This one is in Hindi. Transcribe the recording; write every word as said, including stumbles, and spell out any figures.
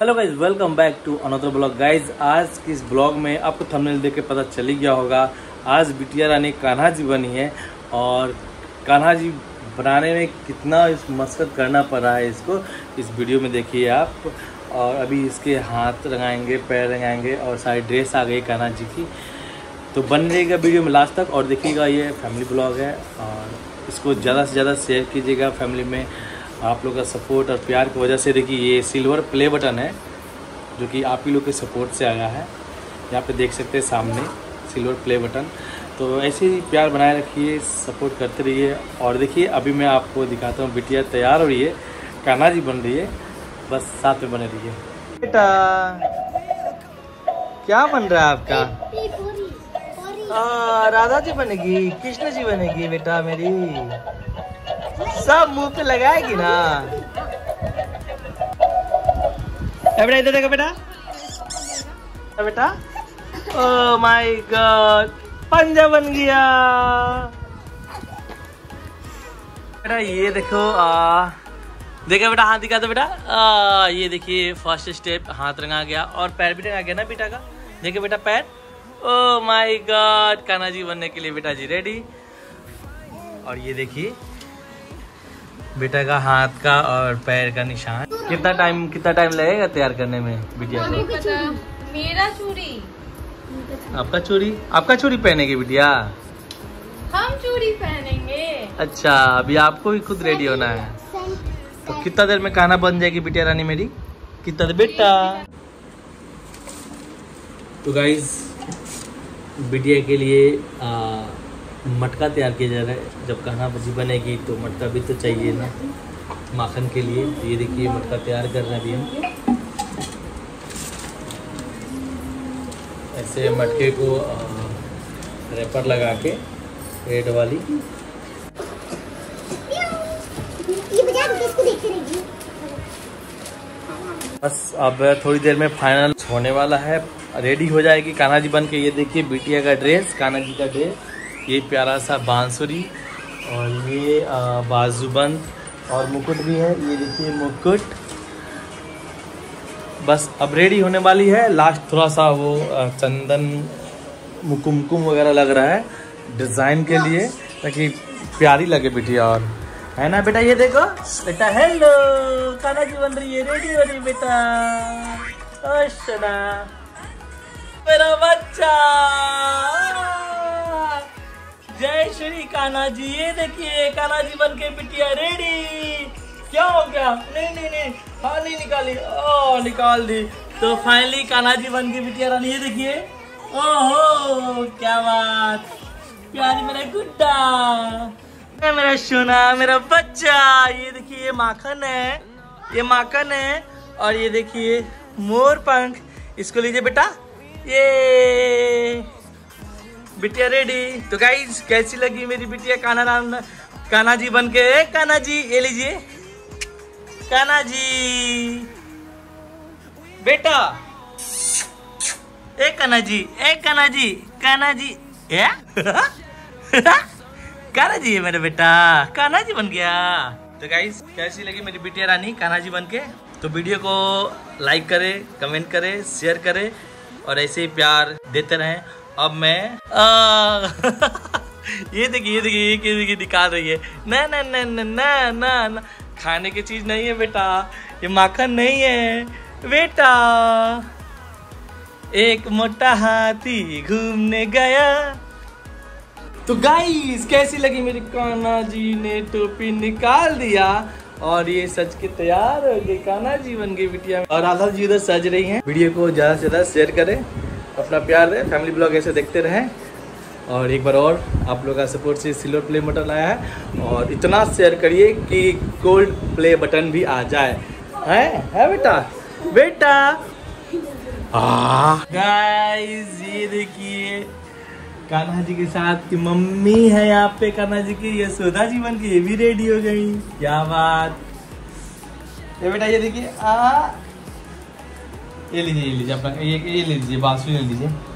Hello guys, welcome back to another blog. Guys आज की इस ब्लॉग में आपको थंबनेल देख के पता चली गया होगा, आज बिटिया रानी कान्हा जी बनी है। और कान्हा जी बनाने में कितना इस मशक्कत करना पड़ा है इसको इस वीडियो में देखिए आप। और अभी इसके हाथ रंगाएंगे, पैर रंगाएंगे और सारी ड्रेस आ गई कान्हा जी की। तो बन रहीगा वीडियो में लास्ट तक और देखिएगा, ये फैमिली ब्लॉग है और इसको ज़्यादा से ज़्यादा शेयर कीजिएगा। फैमिली में आप लोग का सपोर्ट और प्यार की वजह से देखिए ये सिल्वर प्ले बटन है जो कि आप ही लोग के सपोर्ट से आया है। यहाँ पे देख सकते हैं सामने सिल्वर प्ले बटन। तो ऐसे ही प्यार बनाए रखिए, सपोर्ट करते रहिए। और देखिए अभी मैं आपको दिखाता हूँ, बिटिया तैयार हो रही है, कान्हा जी बन रही है, बस साथ में बने रहिए। बेटा क्या बन रहा है आपका? आ, राधा जी बनेगी, कृष्ण जी बनेगी बेटा मेरी, सब मुंह पे लगाएगी ना। बेटा इधर देखो बेटा, बेटा ओह माय गॉड, पंजा बन गया बेटा। ये देखो, आ देखो बेटा, हाथ दिखा दो बेटा। आ, ये देखिए फर्स्ट स्टेप, हाथ रंगा गया और पैर भी रंगा गया ना बेटा का। देखिए बेटा पैर, oh my god, Kanha ji बनने के लिए बेटा जी रेडी। और ये देखिए बेटा का हाथ का और पैर का निशान। कितना टाइम कितना टाइम लगेगा तैयार करने में बिटिया को? मेरा चूड़ी, आपका चूड़ी, आपका चूड़ी पहनेगी बिटिया? हम चूड़ी पहनेंगे। अच्छा, अभी आपको भी खुद रेडी होना है। तो कितना देर में कान्हा बन जाएगी बिटिया रानी मेरी? कितना देर बेटा? तो गाइस बिटिया के लिए आ, मटका तैयार किया जा रहा है। जब कान्हा जी बनेगी तो मटका भी तो चाहिए ना माखन के लिए। ये देखिए मटका तैयार कर रहे हैं अभी हम। ऐसे मटके को रैपर लगा के रेड वाली। बस अब थोड़ी देर में फाइनल होने वाला है, रेडी हो जाएगी कान्हा जी बन के। ये देखिए बिटिया का ड्रेस, कान्हा जी का ड्रेस, ये प्यारा सा बांसुरी और ये बाजूबंद और मुकुट भी है। ये देखिए मुकुट। बस अब रेडी होने वाली है। लास्ट थोड़ा सा वो चंदन कुमकुम वगैरह लग रहा है डिज़ाइन के लिए, ताकि प्यारी लगे बिटिया। और है ना बेटा, ये देखो बेटा, हेलो कान्हा जी बन रही है, रेडी हो रही बेटा। मेरा बच्चा, जय श्री कान्हा जी। ये देखिए कान्हा जी बन के बिटिया रेडी। क्या हो गया? नहीं नहीं नहीं, खाली निकाली, ओ निकाल दी। तो फाइनली कान्हा जी बन के बिटिया रानी, ये देखिए, ओहो क्या बात, प्यारी मेरा गुड्डा, मेरा सोना, मेरा बच्चा। ये देखिए ये माखन है, ये माखन है। और ये देखिए मोर पंख, इसको लीजिए बेटा, ये बिटिया रेडी। तो गाइज कैसी लगी मेरी बिटिया कान्हा राम कान्हा जी बन के? कान्हा जी ये लीजिए, कान्हा जी बेटा, ए कान्हा जी, ए कान्हा जी, कान्हा जी, ए कान्हा जी, मेरा बेटा कान्हा जी बन गया। तो गाइज कैसी लगी मेरी बिटिया रानी कान्हा जी बन के? तो वीडियो को लाइक करे, कमेंट करे, शेयर करे और ऐसे ही प्यार देते रहें। अब मैं आ, ये देखिए ये देखिए ये देखिए दिखा रही है, ना ना ना ना ना ना, ना। खाने की चीज नहीं है बेटा, ये माखन नहीं है बेटा। एक मोटा हाथी घूमने गया। तो गाइस कैसी लगी मेरी कान्हा जी ने टोपी निकाल दिया और ये सच के तैयार हो गए कान्हा जी बन गई बिटिया। और राधा जी उधर सज रही हैं। वीडियो को ज्यादा से ज्यादा शेयर करें, अपना प्यार दे, फैमिली ब्लॉग ऐसे देखते रहें। और एक बार और आप लोगों का सपोर्ट से सिल्वर प्ले बटन आया है और इतना शेयर करिए कि गोल्ड प्ले बटन भी आ जाए। है है बेटा बेटा। गाइस ये देखिए कान्हा जी के साथ की मम्मी है यहाँ पे, कान्हा जी की यशोदा जी बन के ये भी रेडी हो गई। क्या बात ये बेटा, ये देखिए, आ ये लीजिए, ये लीजिए अपना, ये ये लीजिए, बांसुरी ले लीजिए।